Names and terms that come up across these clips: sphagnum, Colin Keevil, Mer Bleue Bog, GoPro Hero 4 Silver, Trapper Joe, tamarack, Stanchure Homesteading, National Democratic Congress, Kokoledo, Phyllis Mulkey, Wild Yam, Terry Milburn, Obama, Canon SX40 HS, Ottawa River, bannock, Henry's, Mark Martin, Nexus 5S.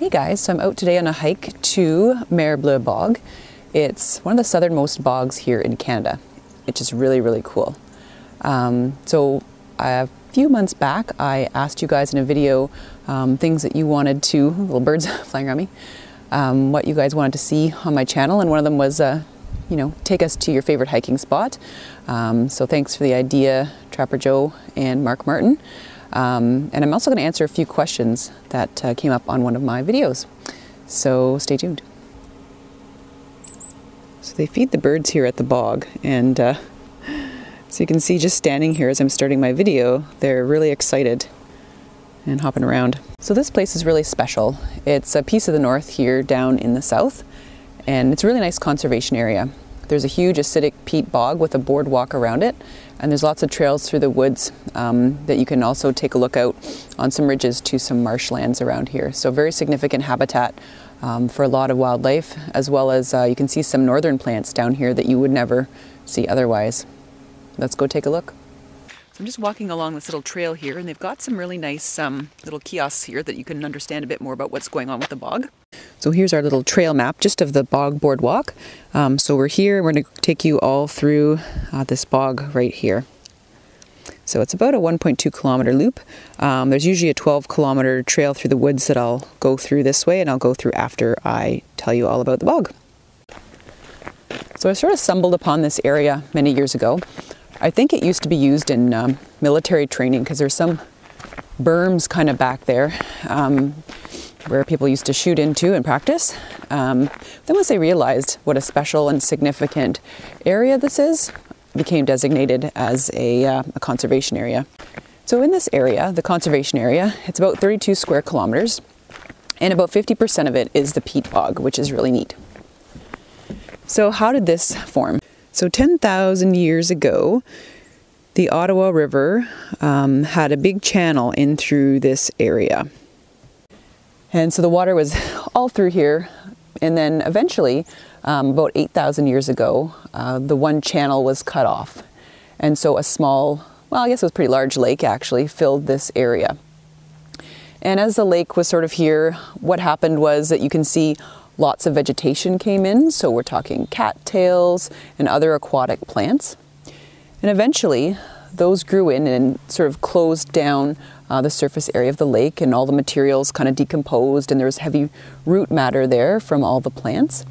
Hey guys, so I'm out today on a hike to Mer Bleue Bog. It's one of the southernmost bogs here in Canada. It's just really, really cool. So a few months back, I asked you guys in a video things that you wanted to, little birds flying around me, what you guys wanted to see on my channel, and one of them was, you know, take us to your favorite hiking spot. So thanks for the idea, Trapper Joe and Mark Martin. And I'm also going to answer a few questions that came up on one of my videos, so stay tuned. So they feed the birds here at the bog, and so you can see just standing here as I'm starting my video, they're really excited and hopping around. So this place is really special. It's a piece of the north here down in the south, and it's a really nice conservation area. There's a huge acidic peat bog with a boardwalk around it, and there's lots of trails through the woods that you can also take a look out on some ridges to some marshlands around here. So very significant habitat for a lot of wildlife, as well as you can see some northern plants down here that you would never see otherwise. Let's go take a look. So I'm just walking along this little trail here, and they've got some really nice little kiosks here that you can understand a bit more about what's going on with the bog. So here's our little trail map just of the bog boardwalk. So we're here, we're going to take you all through this bog right here. So it's about a 1.2 kilometer loop. There's usually a 12 kilometer trail through the woods that I'll go through this way, and I'll go through after I tell you all about the bog. So I sort of stumbled upon this area many years ago. I think it used to be used in military training, because there's some berms kind of back there. Where people used to shoot into and practice. Then once they realized what a special and significant area this is, it became designated as a conservation area. So in this area, the conservation area, it's about 32 square kilometers, and about 50% of it is the peat bog, which is really neat. So how did this form? So 10,000 years ago, the Ottawa River had a big channel in through this area. And so the water was all through here, and then eventually, about 8,000 years ago, the one channel was cut off. And so a small, well, I guess it was a pretty large lake actually, filled this area. And as the lake was sort of here, what happened was that you can see lots of vegetation came in, so we're talking cattails and other aquatic plants. And eventually, those grew in and sort of closed down the surface area of the lake, and all the materials kind of decomposed, and there was heavy root matter there from all the plants.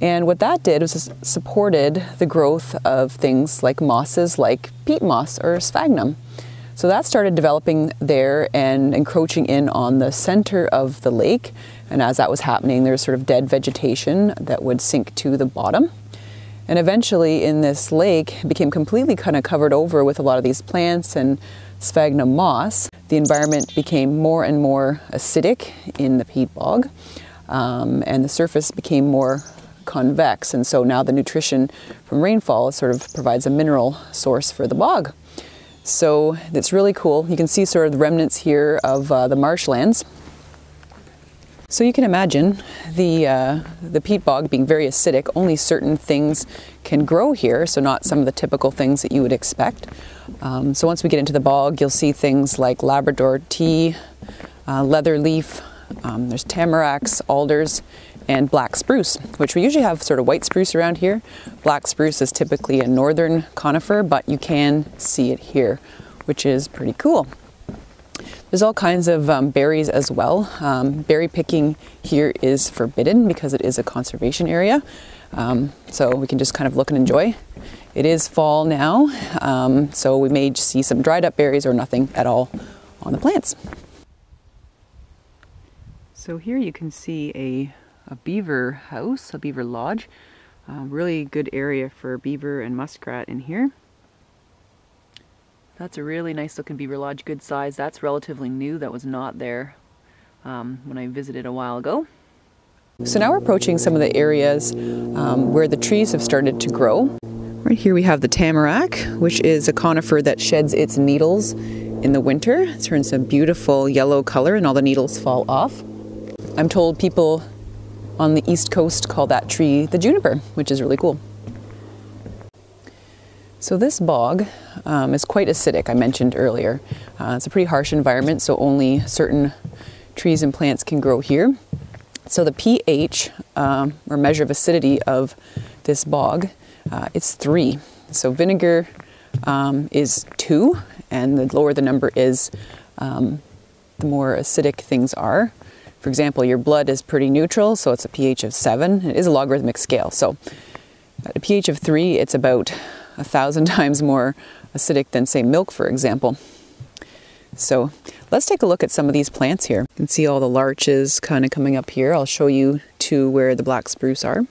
And what that did was it supported the growth of things like mosses, like peat moss or sphagnum. So that started developing there and encroaching in on the center of the lake. And as that was happening, there was sort of dead vegetation that would sink to the bottom. And eventually in this lake, it became completely kind of covered over with a lot of these plants and sphagnum moss. The environment became more and more acidic in the peat bog, and the surface became more convex. And so now the nutrition from rainfall sort of provides a mineral source for the bog. So it's really cool. You can see sort of the remnants here of the marshlands. So you can imagine the peat bog being very acidic. Only certain things can grow here, so not some of the typical things that you would expect. So once we get into the bog, you'll see things like Labrador tea, leatherleaf, there's tamaracks, alders, and black spruce, which we usually have sort of white spruce around here. Black spruce is typically a northern conifer, but you can see it here, which is pretty cool. There's all kinds of berries as well. Berry picking here is forbidden because it is a conservation area. So we can just kind of look and enjoy. It is fall now, so we may see some dried up berries or nothing at all on the plants. So here you can see a beaver house, a beaver lodge. Really good area for beaver and muskrat in here. That's a really nice looking beaver lodge, good size. That's relatively new, that was not there when I visited a while ago. So now we're approaching some of the areas where the trees have started to grow. Right here we have the tamarack, which is a conifer that sheds its needles in the winter. It turns a beautiful yellow color and all the needles fall off. I'm told people on the East Coast call that tree the juniper, which is really cool. So this bog is quite acidic, I mentioned earlier. It's a pretty harsh environment, so only certain trees and plants can grow here. So the pH, or measure of acidity of this bog, it's 3. So vinegar is 2, and the lower the number is, the more acidic things are. For example, your blood is pretty neutral, so it's a pH of 7. It is a logarithmic scale, so at a pH of 3, it's about 1,000 times more acidic than, say, milk, for example. So let's take a look at some of these plants here. You can see all the larches kind of coming up here. I'll show you to where the black spruce are.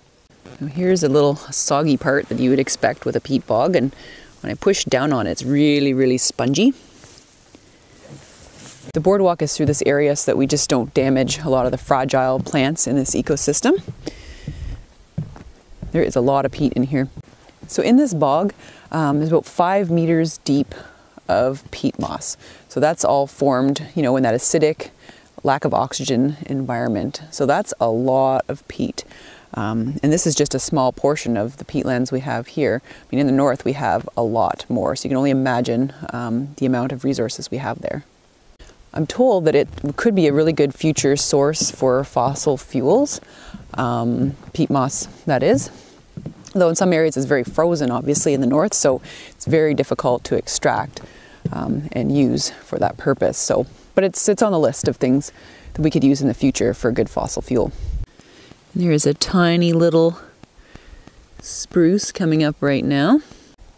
Now here's a little soggy part that you would expect with a peat bog, and when I push down on it, it's really, really spongy. The boardwalk is through this area so that we just don't damage a lot of the fragile plants in this ecosystem. There is a lot of peat in here. So in this bog, there's about 5 meters deep of peat moss. So that's all formed, you know, in that acidic, lack of oxygen environment. So that's a lot of peat. And this is just a small portion of the peatlands we have here. I mean, in the north we have a lot more, so you can only imagine the amount of resources we have there. I'm told that it could be a really good future source for fossil fuels, peat moss that is. Though in some areas it's very frozen, obviously, in the north, so it's very difficult to extract and use for that purpose. So, but it's on the list of things that we could use in the future for good fossil fuel. And there is a tiny little spruce coming up right now.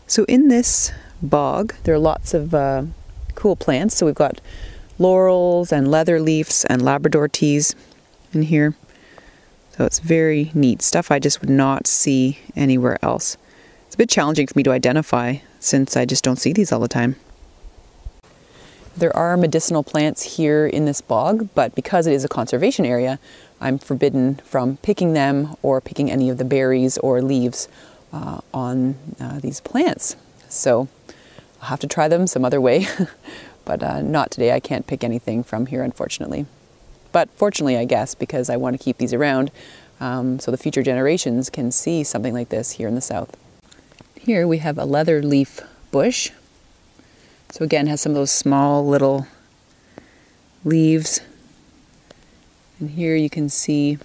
So in this bog, there are lots of cool plants. So we've got laurels and leather leaves and Labrador teas in here. So it's very neat stuff I just would not see anywhere else. It's a bit challenging for me to identify since I just don't see these all the time. There are medicinal plants here in this bog, but because it is a conservation area, I'm forbidden from picking them or picking any of the berries or leaves on these plants. So I'll have to try them some other way, but not today. I can't pick anything from here, unfortunately. But fortunately, I guess, because I want to keep these around so the future generations can see something like this here in the south. Here we have a leather leaf bush. So again, it has some of those small little leaves. And here you can see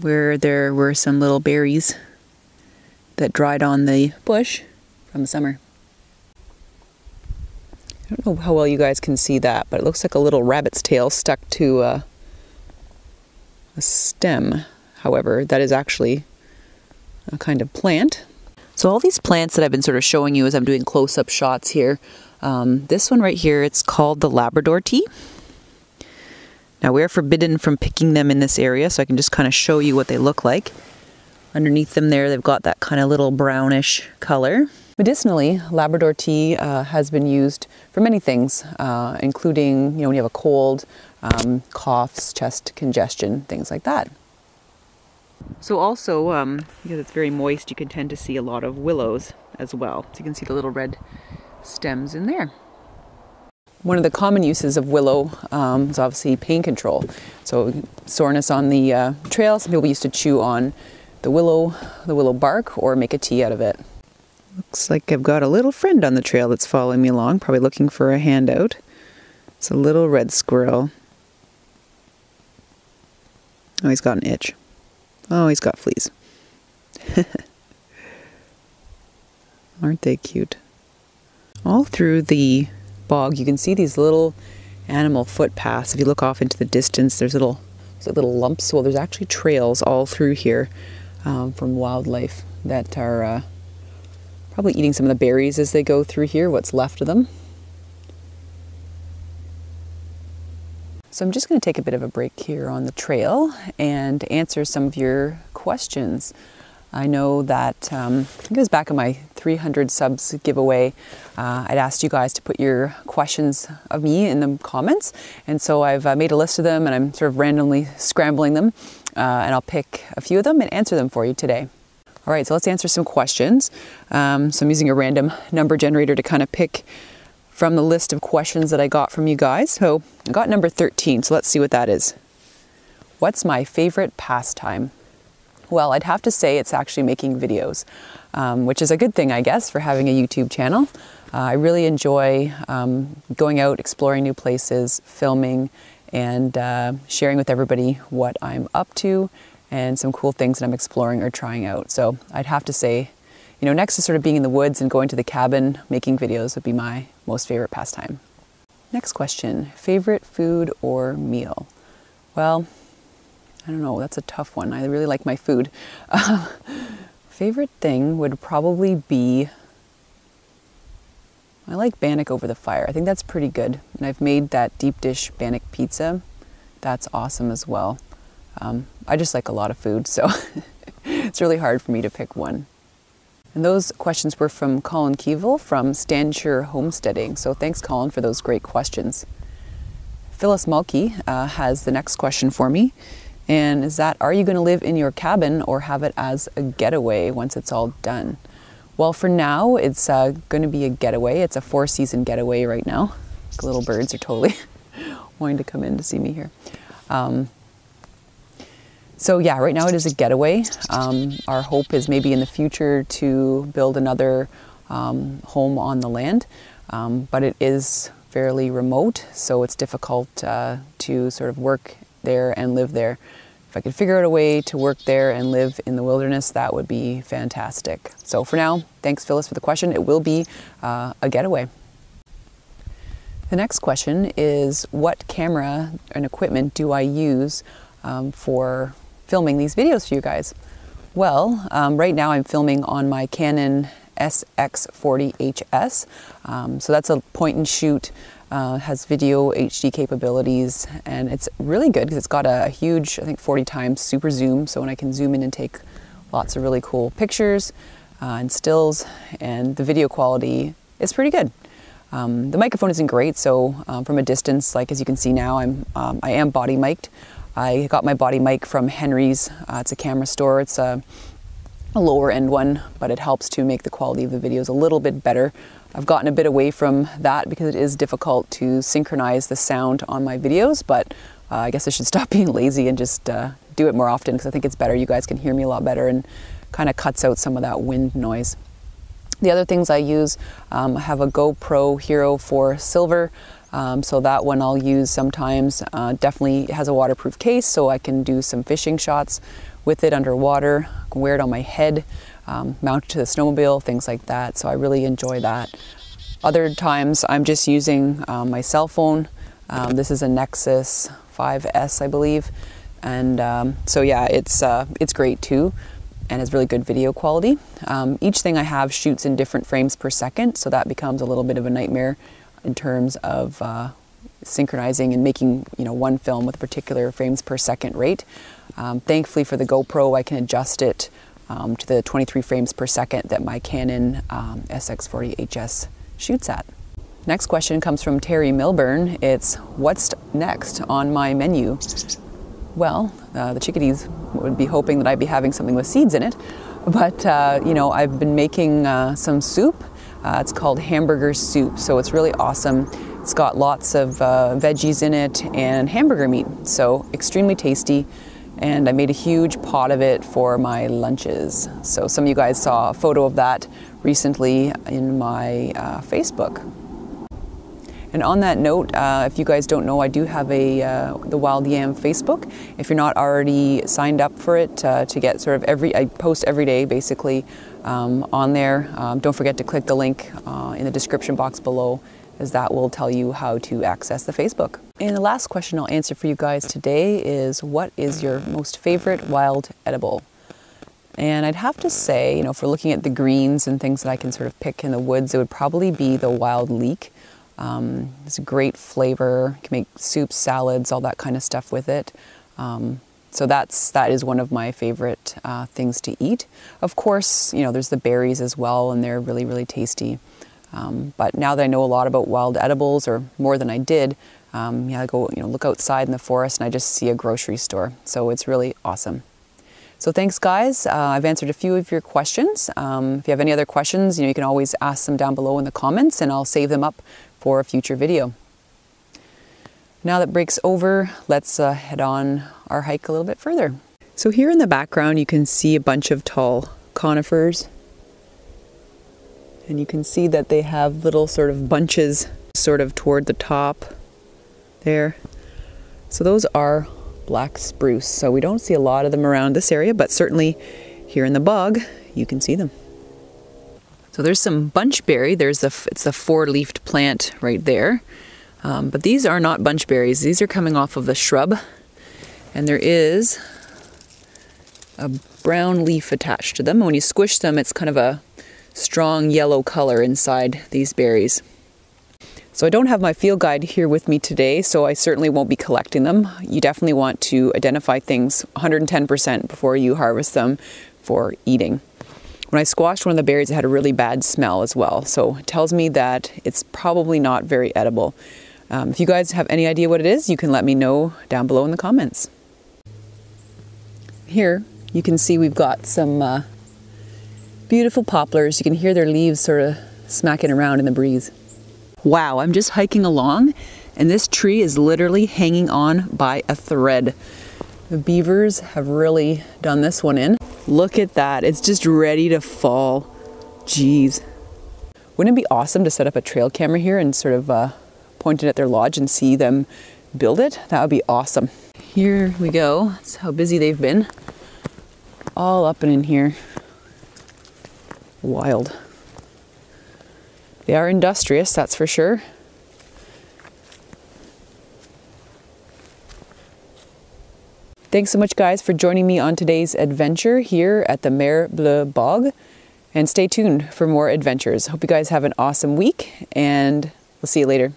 where there were some little berries that dried on the bush from the summer. I don't know how well you guys can see that, but it looks like a little rabbit's tail stuck to a stem. However, that is actually a kind of plant. So all these plants that I've been sort of showing you as I'm doing close-up shots here, this one right here, it's called the Labrador tea. Now we're forbidden from picking them in this area, so I can just kind of show you what they look like. Underneath them there, they've got that kind of little brownish color. Medicinally, Labrador tea has been used for many things, including, you know, when you have a cold, coughs, chest congestion, things like that. So also, because it's very moist, you can tend to see a lot of willows as well. So you can see the little red stems in there. One of the common uses of willow is obviously pain control. So soreness on the trail, some people used to chew on the willow bark or make a tea out of it. Looks like I've got a little friend on the trail that's following me along, probably looking for a handout. It's a little red squirrel. Oh, he's got an itch. Oh, he's got fleas. Aren't they cute? All through the bog, you can see these little animal footpaths. If you look off into the distance, there's little lumps. Well, there's actually trails all through here from wildlife that are probably eating some of the berries as they go through here, what's left of them. So I'm just going to take a bit of a break here on the trail and answer some of your questions. I know that, I think it was back in my 300 subs giveaway, I'd asked you guys to put your questions of me in the comments, and so I've made a list of them and I'm sort of randomly scrambling them, and I'll pick a few of them and answer them for you today. All right, so let's answer some questions. So I'm using a random number generator to kind of pick from the list of questions that I got from you guys. So I got number 13, so let's see what that is. What's my favorite pastime? Well, I'd have to say it's actually making videos, which is a good thing, I guess, for having a YouTube channel. I really enjoy going out, exploring new places, filming, and sharing with everybody what I'm up to and some cool things that I'm exploring or trying out. So I'd have to say, you know, next to sort of being in the woods and going to the cabin, making videos would be my most favorite pastime. Next question, favorite food or meal? Well, I don't know, that's a tough one. I really like my food. Favorite thing would probably be, I like bannock over the fire. I think that's pretty good. And I've made that deep dish bannock pizza. That's awesome as well. I just like a lot of food, so it's really hard for me to pick one. And those questions were from Colin Keevil from Stanchure Homesteading. So thanks, Colin, for those great questions. Phyllis Mulkey has the next question for me. And is that, are you going to live in your cabin or have it as a getaway once it's all done? Well, for now, it's going to be a getaway. It's a four-season getaway right now. The little birds are totally wanting to come in to see me here. So yeah, right now it is a getaway. Our hope is maybe in the future to build another home on the land, but it is fairly remote, so it's difficult to sort of work there and live there. If I could figure out a way to work there and live in the wilderness, that would be fantastic. So for now, thanks Phyllis for the question. It will be a getaway. The next question is, what camera and equipment do I use for filming these videos for you guys? Well, right now I'm filming on my Canon SX40 HS. So that's a point and shoot, has video HD capabilities, and it's really good because it's got a huge, I think 40 times super zoom. So when I can zoom in and take lots of really cool pictures and stills, and the video quality is pretty good. The microphone isn't great. So from a distance, like as you can see now, I am body mic'd. I got my body mic from Henry's. It's a camera store. It's a lower end one, but it helps to make the quality of the videos a little bit better. I've gotten a bit away from that because it is difficult to synchronize the sound on my videos, but I guess I should stop being lazy and just do it more often because I think it's better. You guys can hear me a lot better and kind of cuts out some of that wind noise. The other things I use, I have a GoPro Hero 4 Silver. So that one I'll use sometimes. Definitely has a waterproof case, so I can do some fishing shots with it underwater. I can wear it on my head, mount it to the snowmobile, things like that. So I really enjoy that. Other times I'm just using my cell phone. This is a Nexus 5S, I believe. And so yeah, it's great too, and has really good video quality. Each thing I have shoots in different frames per second, so that becomes a little bit of a nightmare in terms of synchronizing and making, you know, one film with a particular frames per second rate. Thankfully for the GoPro, I can adjust it to the 23 frames per second that my Canon SX40 HS shoots at. Next question comes from Terry Milburn. It's, what's next on my menu? Well, the chickadees would be hoping that I'd be having something with seeds in it, but you know, I've been making some soup. It's called hamburger soup, so it's really awesome. It's got lots of veggies in it and hamburger meat, so extremely tasty. And I made a huge pot of it for my lunches. So some of you guys saw a photo of that recently in my Facebook. And on that note, if you guys don't know, I do have a the Wild Yam Facebook. If you're not already signed up for it, to get sort of I post every day basically on there. Don't forget to click the link in the description box below, as that will tell you how to access the Facebook. And the last question I'll answer for you guys today is, what is your most favorite wild edible? And I'd have to say, you know, if we're looking at the greens and things that I can sort of pick in the woods, it would probably be the wild leek. It's a great flavor. You can make soups, salads, all that kind of stuff with it. So that is one of my favorite things to eat. Of course, you know, there's the berries as well, and they're really, really tasty. But now that I know a lot about wild edibles, or more than I did, yeah, I go, you know, look outside in the forest and I just see a grocery store. So it's really awesome. So thanks guys, I've answered a few of your questions. If you have any other questions, you know, you can always ask them down below in the comments, and I'll save them up for a future video. Now that break's over, let's head on our hike a little bit further. So here in the background you can see a bunch of tall conifers, and you can see that they have little sort of bunches sort of toward the top there. So those are black spruce. So we don't see a lot of them around this area, but certainly here in the bog, you can see them. So there's some bunchberry. It's a four-leafed plant right there. But these are not bunchberries. These are coming off of the shrub. And there is a brown leaf attached to them. And when you squish them, it's kind of a strong yellow color inside these berries. So I don't have my field guide here with me today, so I certainly won't be collecting them. You definitely want to identify things 110% before you harvest them for eating. When I squashed one of the berries, it had a really bad smell as well, so it tells me that it's probably not very edible. If you guys have any idea what it is, you can let me know down below in the comments. Here you can see we've got some beautiful poplars. You can hear their leaves sort of smacking around in the breeze. Wow, I'm just hiking along and this tree is literally hanging on by a thread. The beavers have really done this one in. Look at that, it's just ready to fall. Jeez. Wouldn't it be awesome to set up a trail camera here and sort of point it at their lodge and see them build it? That would be awesome. Here we go. That's how busy they've been. All up and in here. Wild. They are industrious, that's for sure. Thanks so much, guys, for joining me on today's adventure here at the Mer Bleue Bog. And stay tuned for more adventures. Hope you guys have an awesome week, and we'll see you later.